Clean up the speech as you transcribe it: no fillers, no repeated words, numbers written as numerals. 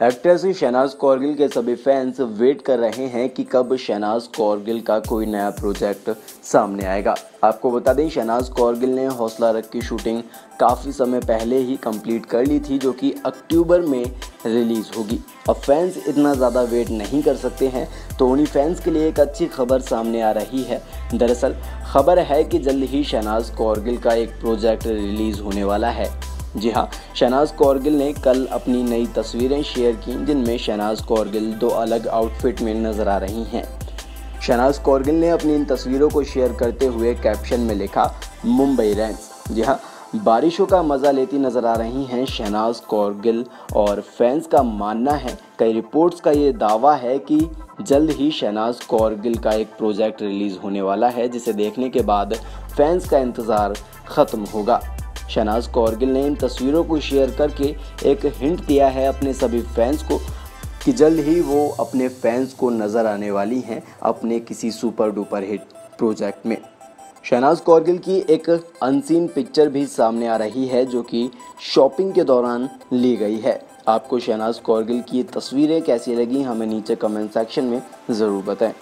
Actress Shahnaz Kaur Gill के सभी fans wait कर रहे हैं कि कब शहनाज़ कौर गिल का कोई नया प्रोजेक्ट सामने आएगा। आपको बता दें, शहनाज़ कौर गिल ने हौसला रख की शूटिंग काफ़ी समय पहले ही कंप्लीट कर ली थी, जो कि अक्टूबर में रिलीज़ होगी। अब फैंस इतना ज़्यादा वेट नहीं कर सकते हैं, तो उन्हीं फैंस के लिए एक अच्छी खबर सामने आ रही है। दरअसल खबर है कि जल्द ही शहनाज़ कौर गिल का एक प्रोजेक्ट रिलीज़ होने वाला है। जी हाँ, शहनाज़ कौर गिल ने कल अपनी नई तस्वीरें शेयर की, जिनमें शहनाज़ कौर गिल दो अलग आउटफिट में नज़र आ रही हैं। शहनाज़ कौर गिल ने अपनी इन तस्वीरों को शेयर करते हुए कैप्शन में लिखा, मुंबई रैंस। जी हाँ, बारिशों का मज़ा लेती नज़र आ रही हैं शहनाज़ कौर गिल, और फैंस का मानना है, कई रिपोर्ट्स का ये दावा है कि जल्द ही शहनाज़ कौर गिल का एक प्रोजेक्ट रिलीज़ होने वाला है, जिसे देखने के बाद फैंस का इंतज़ार ख़त्म होगा। शहनाज़ कौर गिल ने इन तस्वीरों को शेयर करके एक हिंट दिया है अपने सभी फैंस को कि जल्द ही वो अपने फैंस को नज़र आने वाली हैं अपने किसी सुपर डुपर हिट प्रोजेक्ट में। शहनाज़ कौर गिल की एक अनसीन पिक्चर भी सामने आ रही है, जो कि शॉपिंग के दौरान ली गई है। आपको शहनाज़ कौर गिल की तस्वीरें कैसी लगी, हमें नीचे कमेंट सेक्शन में ज़रूर बताएं।